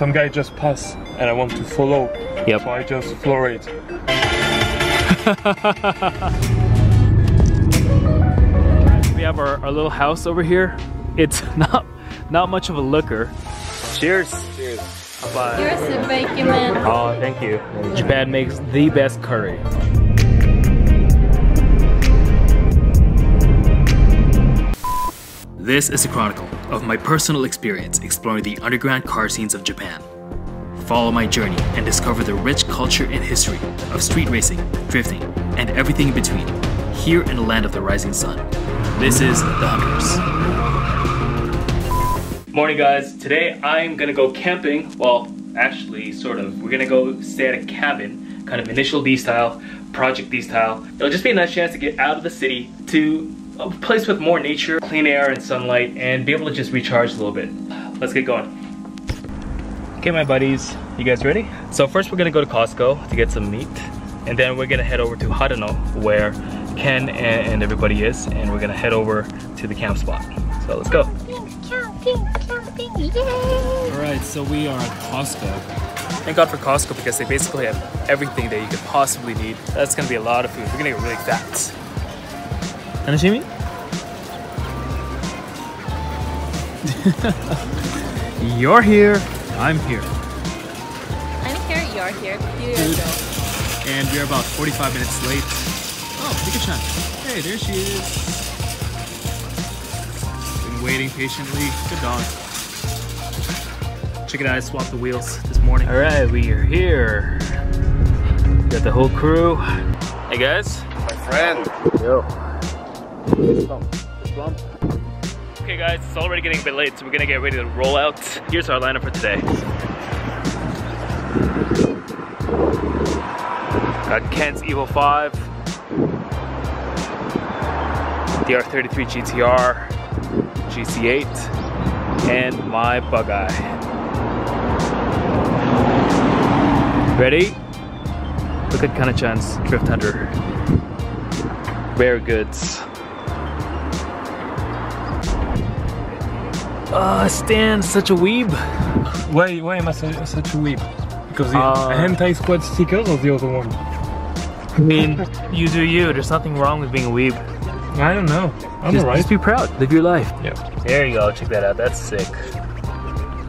Some guy just passed and I want to follow. Yep. So I just floor it. We have our little house over here. It's not much of a looker. Cheers. Cheers. Bye. Here's the bacon, man. Oh, thank you. Japan makes the best curry. This is a chronicle of my personal experience exploring the underground car scenes of Japan. Follow my journey and discover the rich culture and history of street racing, drifting, and everything in between, here in the land of the rising sun. This is The Hvnters. Morning guys, today I'm gonna go camping, well actually sort of, we're gonna go stay at a cabin, kind of Initial D style, Project D style. It'll just be a nice chance to get out of the city to a place with more nature, clean air and sunlight, and be able to just recharge a little bit. Let's get going. Okay my buddies, you guys ready? So first we're gonna go to Costco to get some meat, and then we're gonna head over to Hadano where Ken and everybody is, and we're gonna head over to the camp spot. So let's go. Camping, yay! Alright, so we are at Costco. Thank God for Costco because they basically have everything that you could possibly need. That's gonna be a lot of food. We're gonna get really fat. Anashimi? You're here, I'm here. I'm here, you're here. And we're about 45 minutes late. Oh, Niko-chan. Hey, there she is. Been waiting patiently. Good dog. Check it out, I swapped the wheels this morning. Alright, we are here. Got the whole crew. Hey guys. My friend. Yo. Okay guys, it's already getting a bit late, so we're gonna get ready to roll out. Here's our lineup for today. Got Ken's EVO 5, DR33 GTR, GC8, and my bug eye. Ready? Look at Kanachan's Drift Hunter. Rare goods. Stan, such a weeb. Why am I such a weeb? Because the Hentai Squad stickers or the other one? I mean, you do you. There's nothing wrong with being a weeb. I don't know. I'm alright. Just be proud. Live your life. Yeah. There you go. Check that out. That's sick.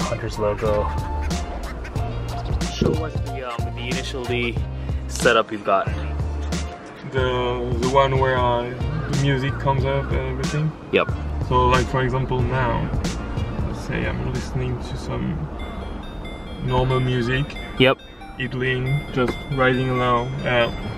Hunter's logo. Show us the Initial D setup you've got. The one where the music comes up and everything. Yep. So like for example now. I'm listening to some normal music. Yep. Idling, just riding along.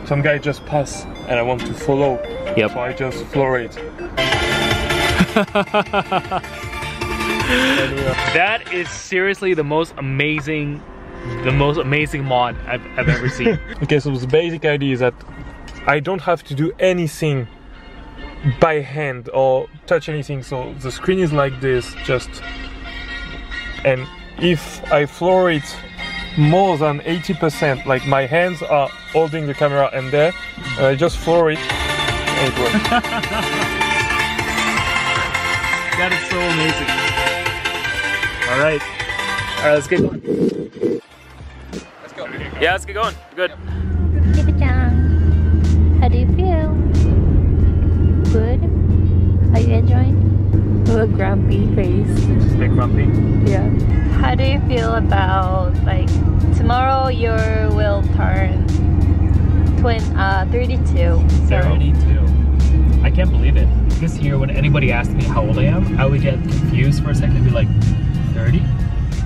Some guy just passed and I want to follow. Yep. So I just floor it. That is seriously the most amazing mod I've ever seen. Okay, so the basic idea is that I don't have to do anything by hand or touch anything. So the screen is like this, just. And if I floor it more than 80%, like my hands are holding the camera and there, and I just floor it, and it works. That is so amazing. All right, let's get going. Let's go. Yeah, let's get going. Good. Niko-chan, how do you feel? Good? Are you enjoying? A grumpy face. A bit grumpy? Yeah. How do you feel about, like, tomorrow you will turn 32? So. 32. I can't believe it. This year when anybody asked me how old I am, I would get confused for a second and be like, 30?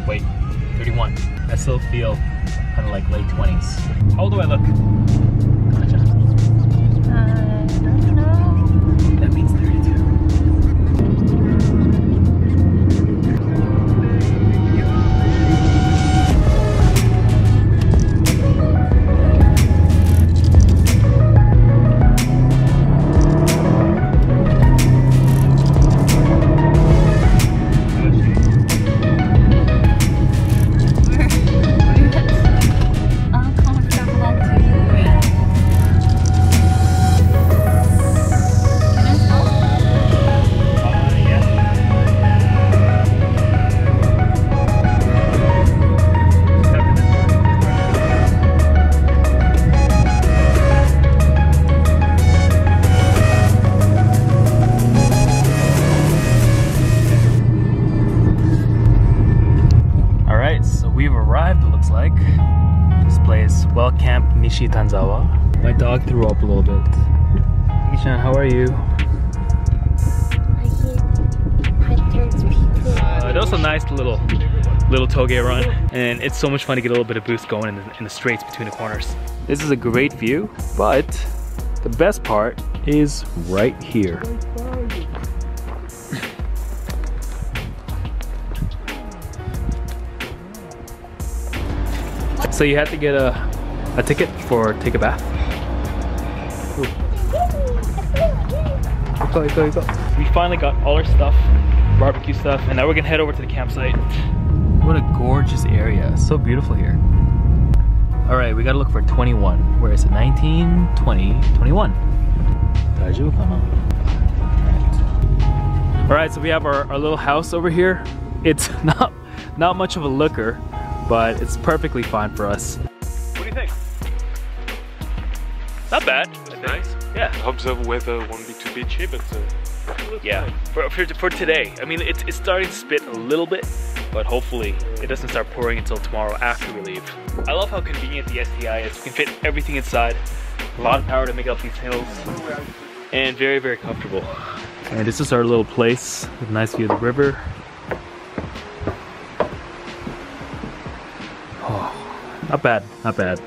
Wait, 31. I still feel kind of like late 20s. How old do I look? I don't know. That means 32. We've arrived, it looks like. This place, well camped Nishitanzawa. My dog threw up a little bit. Niko-chan, how are you? That was a nice little toge run, and it's so much fun to get a little bit of boost going in the straights between the corners. This is a great view, but the best part is right here. So you had to get a ticket for take a bath. We finally got all our stuff, barbecue stuff, and now we're gonna head over to the campsite. What a gorgeous area, so beautiful here. All right, we gotta look for 21. Where is it? 19, 20, 21. All right, so we have our little house over here. It's not much of a looker, but it's perfectly fine for us. What do you think? Not bad. It's nice. Yeah. I hope the weather won't be too bitchy, but yeah. For today, I mean, it's starting to spit a little bit, but hopefully it doesn't start pouring until tomorrow after we leave. I love how convenient the STI is. We can fit everything inside. A lot of power to make up these hills, and very, very comfortable. And this is our little place with a nice view of the river. Not bad, not bad.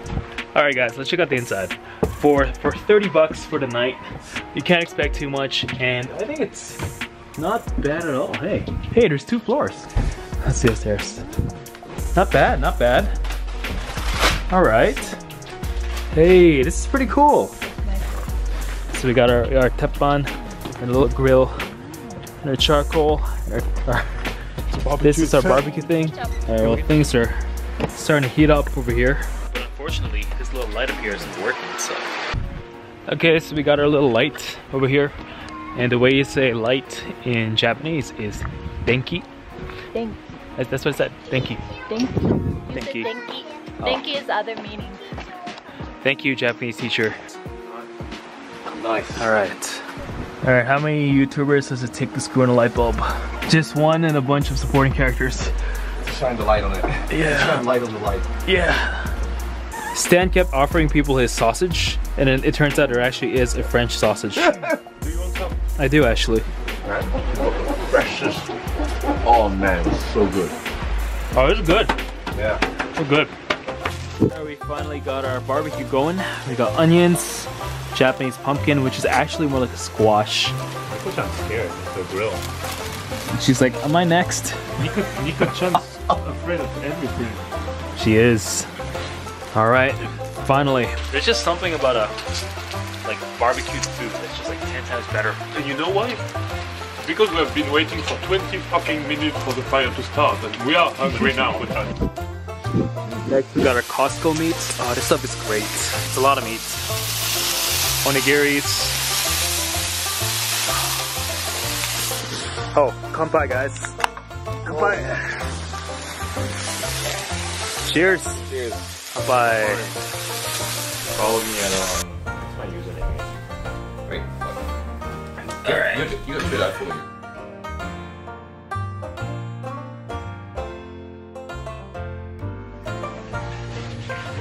All right guys, let's check out the inside. For 30 bucks for the night, you can't expect too much, and I think it's not bad at all. Hey, there's two floors. Let's see upstairs. Not bad, not bad. All right. Hey, this is pretty cool. So we got our teppan, and a little grill, and our charcoal, and this is our barbecue thing. All right, well, things are starting to heat up over here. But unfortunately, this little light up here isn't working, so. Okay, so we got our little light over here. And the way you say light in Japanese is Denki. Denki. That's what it said, Denki. Denki. Denki. Denki. Oh. Denki is other meaning. Thank you, Japanese teacher. Nice. Alright. Alright, how many YouTubers does it take to screw in a light bulb? Just one and a bunch of supporting characters. Shine the light on it. Yeah. Shine light on the light. Yeah. Stan kept offering people his sausage, and then it turns out there actually is a French sausage. Do you want some? I do actually. Man, precious. Oh man, it's so good. Oh, it's good. Yeah. So good. Right, we finally got our barbecue going. We got onions, Japanese pumpkin, which is actually more like a squash. I put that scared. It's a grill. She's like, am I next? Niko-chan's afraid of everything. She is. All right, finally. There's just something about barbecued food that's just like 10 times better. And you know why? Because we have been waiting for 20 fucking minutes for the fire to start, and we are hungry now. Next, we got our Costco meat. Oh, this stuff is great. It's a lot of meat. Onigiris. Oh, kanpai guys. Kanpai. Oh. Cheers. Cheers. Kanpai. Follow me at That's my username. Wait, fuck. Alright. You gotta fit out for me.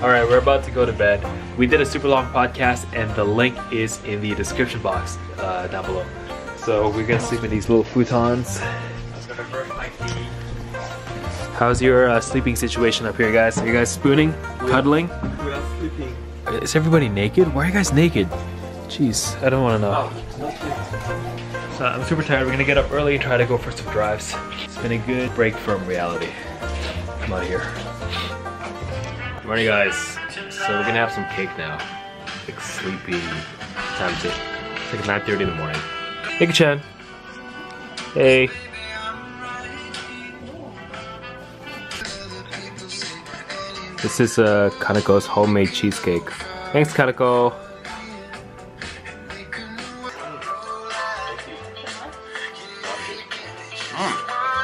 Alright, we're about to go to bed. We did a super long podcast, and the link is in the description box down below. So we're gonna sleep in these little futons. How's your sleeping situation up here, guys? Are you guys spooning? Cuddling? We are sleeping. Is everybody naked? Why are you guys naked? Jeez, I don't wanna know. Oh, so I'm super tired. We're gonna get up early and try to go for some drives. It's been a good break from reality. I'm out of here. Good morning, guys. So we're gonna have some cake now. It's like sleepy. Time's it. It's like 9:30 in the morning. Niko-chan. Hey. This is Kanako's homemade cheesecake. Thanks, Kanako.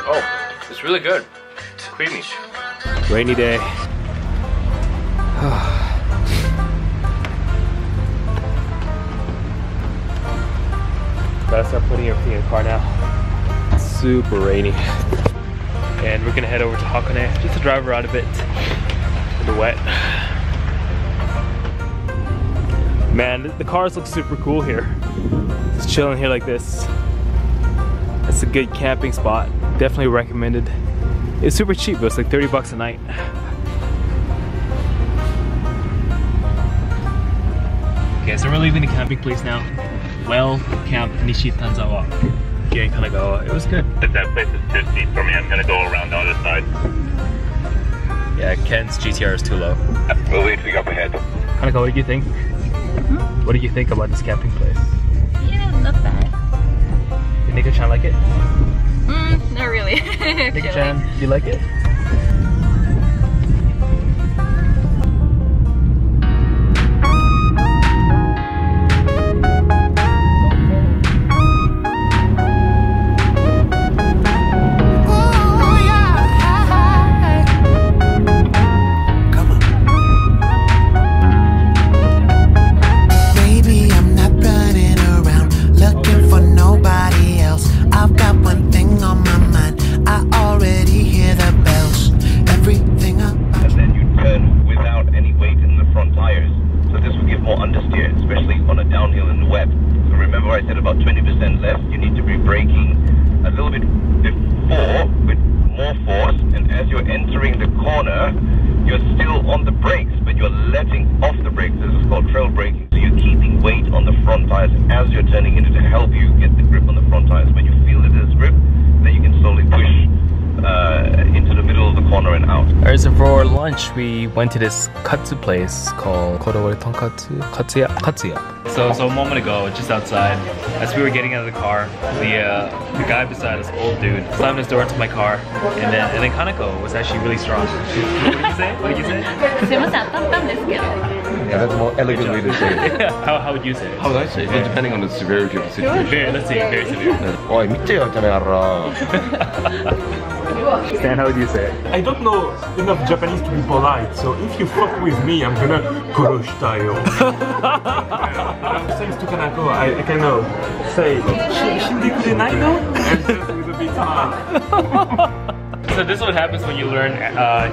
Oh, it's really good. It's creamy. Rainy day. Gotta start putting everything in the car now. Super rainy. and we're gonna head over to Hakone just to drive around a bit in the wet. Man, the cars look super cool here. Just chilling here like this. It's a good camping spot. Definitely recommended. It's super cheap, but it's like 30 bucks a night. Okay, so we're leaving the camping place now. Well, Camp Nishitanzawa here in Kanagawa. It was good. If that place is too steep for me, I'm gonna go around the other side. Yeah, Ken's GTR is too low. We'll wait till we go up ahead. Kanako, what did you think? What did you think about this camping place? Yeah, not bad. Did Niko-chan like it? Not really. Niko-chan, do you like it? We went to this katsu place called Kodori Tonkatsu Katsuya. So a moment ago, just outside, as we were getting out of the car, the guy beside us, old dude, slammed his door into my car, and then Kanako was actually really strong. What did you say? What did you say? Yeah, that's more elegantly to say. Yeah. How would you say it? How would I say it? Well, depending on the severity of the situation. Very, let's see, very severe. Oi, Stan, how would you say it? I don't know enough Japanese to be polite, so if you fuck with me, I'm gonna koroshitayo. Thanks to Kanako, I kind of say shindekurei no? And just with a bit of So this is what happens when you learn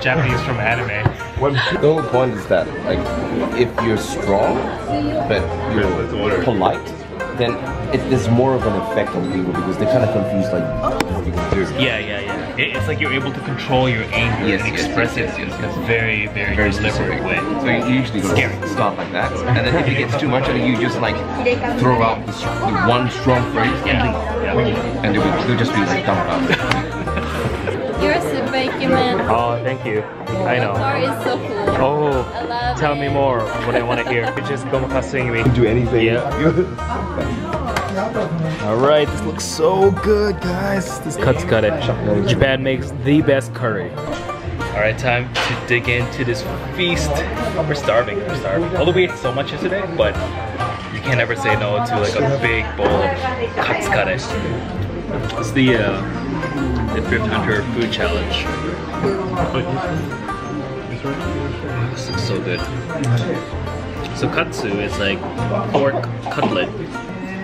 Japanese from anime. The whole point is that, like, if you're strong, but you're polite, then there's more of an effect on people because they're kind of confused, like, what you can do. Yeah. It's like you're able to control your anger and express it in a very, very deliberate way. So you usually start like that, and then if it gets too much, you just like throw out the one strong phrase, and it will just be like dumped out. You're a super human. Oh, thank you. I know. Your car is so cool. Oh, I love tell me more. What I want to hear. You're just gomakasuing me. Do anything. Yeah. Alright, this looks so good, guys. This cuts got it. Japan makes the best curry. Alright, time to dig into this feast. We're starving, Although we ate so much yesterday, but you can't ever say no to like a big bowl of katsukare. It's the Drift Hunter food challenge. This looks so good. So katsu is like pork cutlet.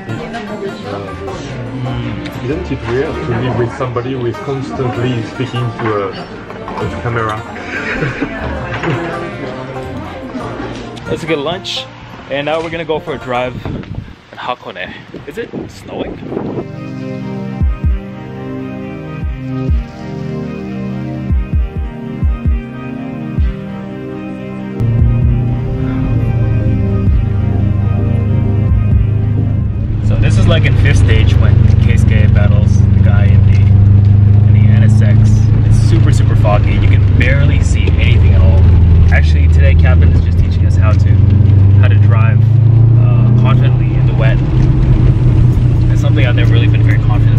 Isn't it weird to live with somebody who is constantly speaking to a camera? Let's get lunch, and now we're gonna go for a drive at Hakone. Is it snowing? Like in fifth stage when Keisuke battles the guy in the NSX. It's super foggy. You can barely see anything at all. Actually, today Captain is just teaching us how to drive confidently in the wet. It's something I've never really been very confident.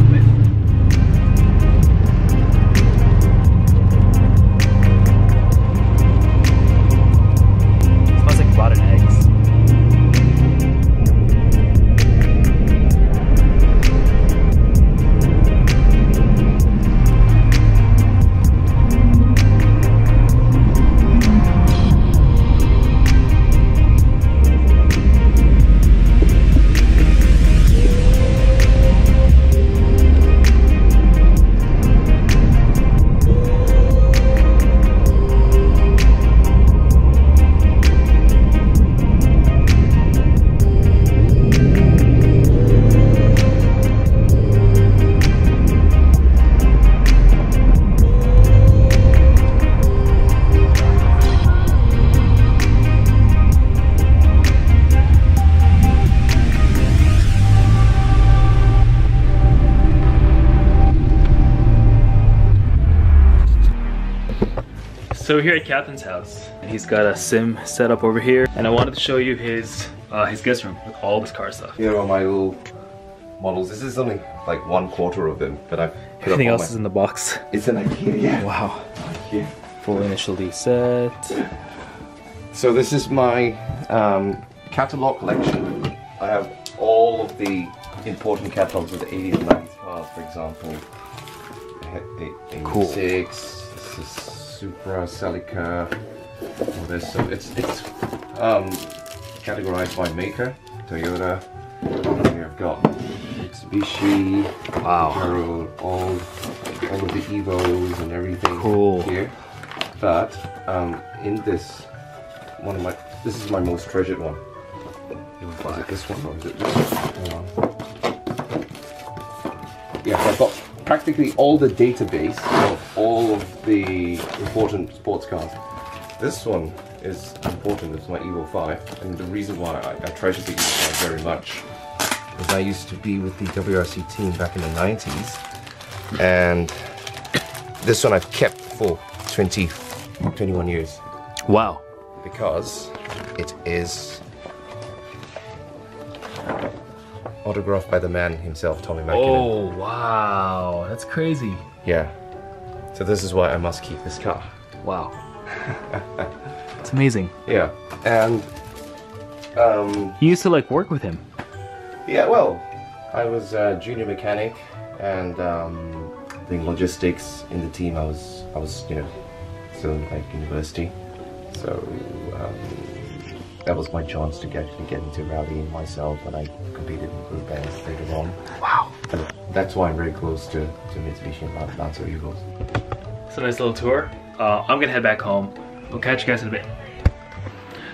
So we're here at Captain's house. He's got a sim set up over here, and I wanted to show you his guest room with all of his car stuff. Here are my little models. This is something like 1/4 of them that I've put everything up on else my... is in the box. It's an Ikea, yeah. Wow. Ikea. Full Initial D set. So this is my catalog collection. I have all of the important catalogs of the 80s and 90s cars, for example. 86, cool. Supra, Celica, all this. So it's categorized by maker. Toyota. Here I've got Mitsubishi. Wow. Harold, all of the Evos and everything. Cool. Here. But in this, this is my most treasured one. Is it this one or is it this one? Yeah, so I've got practically all the database of all of the important sports cars. This one is important, it's my EVO 5, and the reason why I treasure the EVO 5 very much is I used to be with the WRC team back in the 90s, and this one I've kept for 21 years. Wow. Because it is autographed by the man himself, Tommy McKinnon. Oh, wow. That's crazy. Yeah. So this is why I must keep this car. Wow. It's amazing. Yeah. And you used to like work with him. Yeah, well, I was a junior mechanic and I think logistics in the team. I was you know, still in like university. So that was my chance to actually get into rallying myself, and I competed in group bands later on. Wow. And that's why I'm very close to Mitsubishi Lancer Evo. It's a nice little tour. I'm gonna head back home. We'll catch you guys in a bit.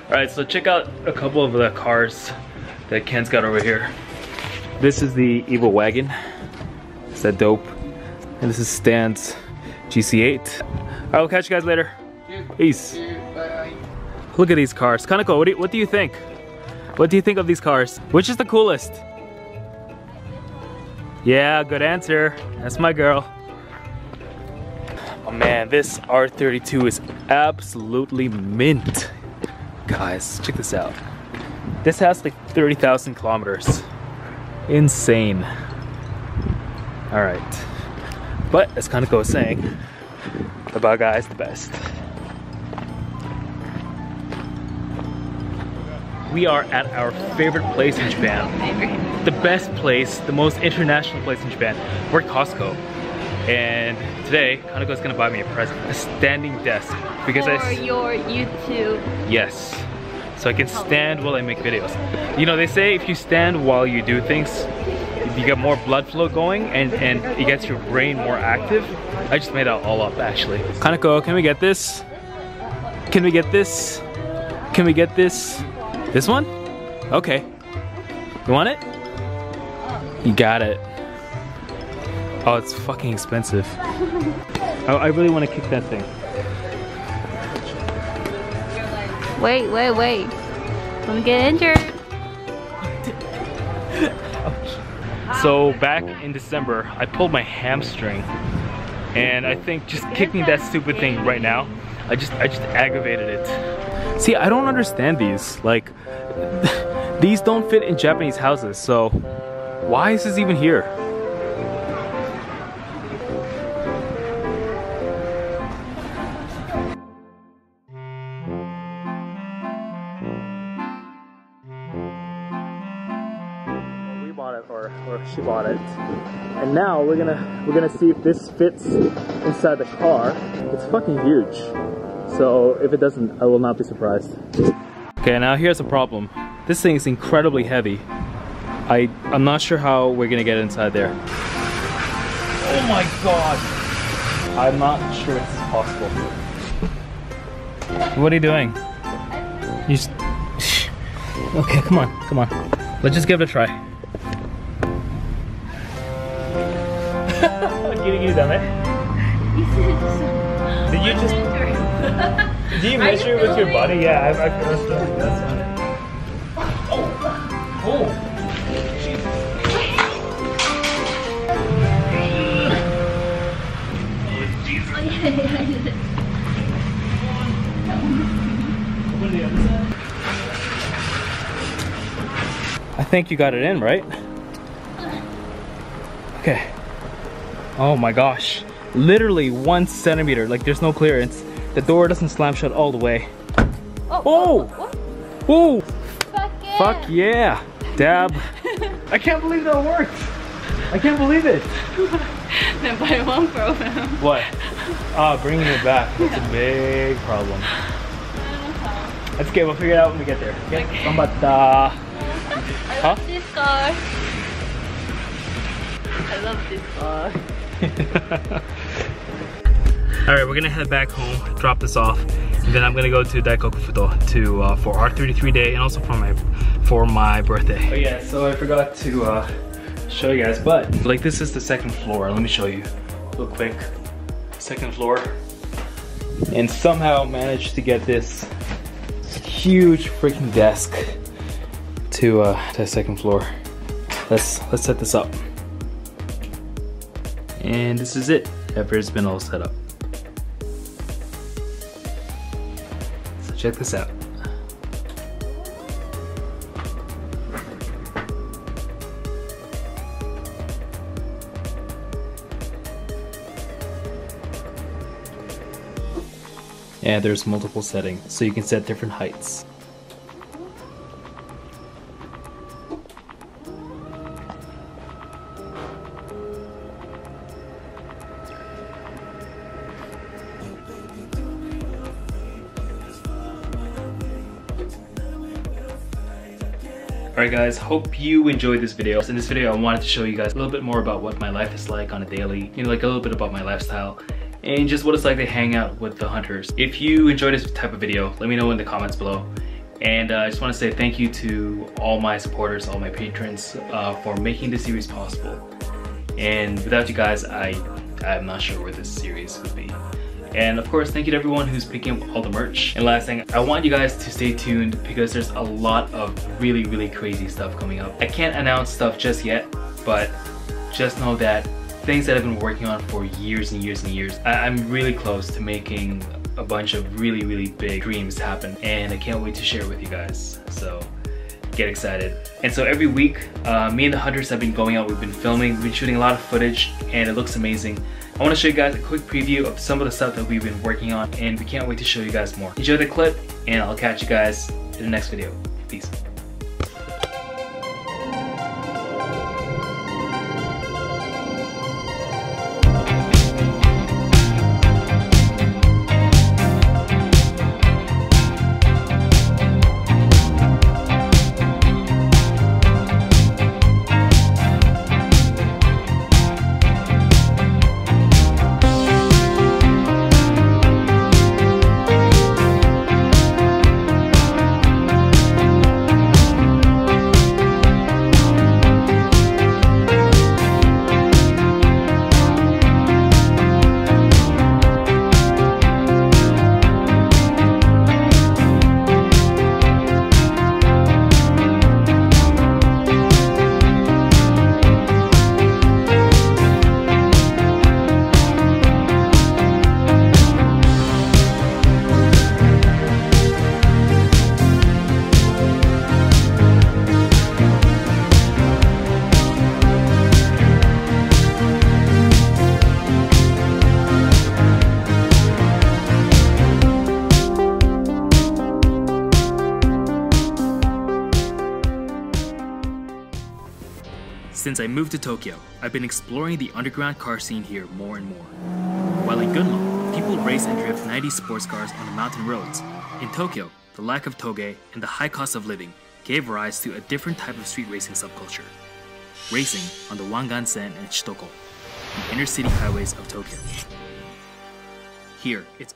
Alright, so check out a couple of the cars that Ken's got over here. This is the Evil Wagon. Is that dope? And this is Stan's GC8. Alright, we'll catch you guys later. Peace. Bye. Look at these cars. Kanako, what do you think? What do you think of these cars? Which is the coolest? Yeah, good answer. That's my girl. Oh man, this R32 is absolutely mint. Guys, check this out. This has like 30,000 kilometers. Insane. All right. But as Kanako was saying, the Baga is the best. We are at our favorite place in Japan. The best place, the most international place in Japan. We're at Costco. And today, Kanako's gonna buy me a present. A standing desk. Because for your YouTube. Yes. So I can stand while I make videos. You know, they say if you stand while you do things, you get more blood flow going and it gets your brain more active. I just made that all up, actually. Kanako, can we get this? Can we get this? Can we get this? This one? Okay. You want it? You got it. Oh, it's fucking expensive. I really want to kick that thing. Wait, wait, wait. Don't get injured. So back in December, I pulled my hamstring. And I think just kicking that stupid thing right now, I just aggravated it. See, I don't understand these. Like, these don't fit in Japanese houses, so why is this even here? We bought it, or she bought it. And now we're gonna see if this fits inside the car. It's fucking huge. So if it doesn't, I will not be surprised. Okay, now here's the problem. This thing is incredibly heavy. I'm not sure how we're gonna get inside there. Oh my god! I'm not sure it's possible. What are you doing? You just... Okay, come on, come on. Let's just give it a try. Giri-giri dame. Did you just... Did you measure with your body? Yeah, I've actually done that. Oh! Oh! Jesus! Oh, Jesus! I think you got it in, right? Okay. Oh my gosh. Literally 1 centimeter, like there's no clearance. The door doesn't slam shut all the way. Oh! Oh! Oh. Fuck yeah! Fuck yeah! Dab. I can't believe that worked! I can't believe it! Then but it won't problem. What? Ah, bringing it back. That's a big problem. That's okay, we'll figure it out when we get there. Okay? Okay. Gambatta! I love this car! I love this car. Alright, we're gonna head back home, drop this off. And then I'm gonna go to Daikoku Futo to for R33 day and also for my birthday. Oh yeah, so I forgot to show you guys, but like this is the second floor. Let me show you real quick. Second floor, and somehow managed to get this huge freaking desk to the second floor. Let's set this up, and this is it. Everything's been all set up. Check this out. Yeah, there's multiple settings, so you can set different heights. Alright guys, hope you enjoyed this video. In this video I wanted to show you guys a little bit more about what my life is like on a daily, you know, like a little bit about my lifestyle and just what it's like to hang out with the Hunters. If you enjoyed this type of video, let me know in the comments below. And I just want to say thank you to all my supporters, all my patrons for making this series possible. And without you guys, I'm not sure where this series would be. And of course, thank you to everyone who's picking up all the merch. And last thing, I want you guys to stay tuned because there's a lot of really, really crazy stuff coming up. I can't announce stuff just yet, but just know that things that I've been working on for years and years and years, I'm really close to making a bunch of really, really big dreams happen. And I can't wait to share with you guys. So get excited. And so every week, me and the Hunters have been going out. We've been filming, we've been shooting a lot of footage, and it looks amazing. I want to show you guys a quick preview of some of the stuff that we've been working on, and we can't wait to show you guys more. Enjoy the clip, and I'll catch you guys in the next video. Peace. Since I moved to Tokyo, I've been exploring the underground car scene here more and more. While in Gunma, people race and drift 90s sports cars on the mountain roads, in Tokyo, the lack of toge and the high cost of living gave rise to a different type of street racing subculture, racing on the Wangansen and Shutoko, the inner city highways of Tokyo. Here, it's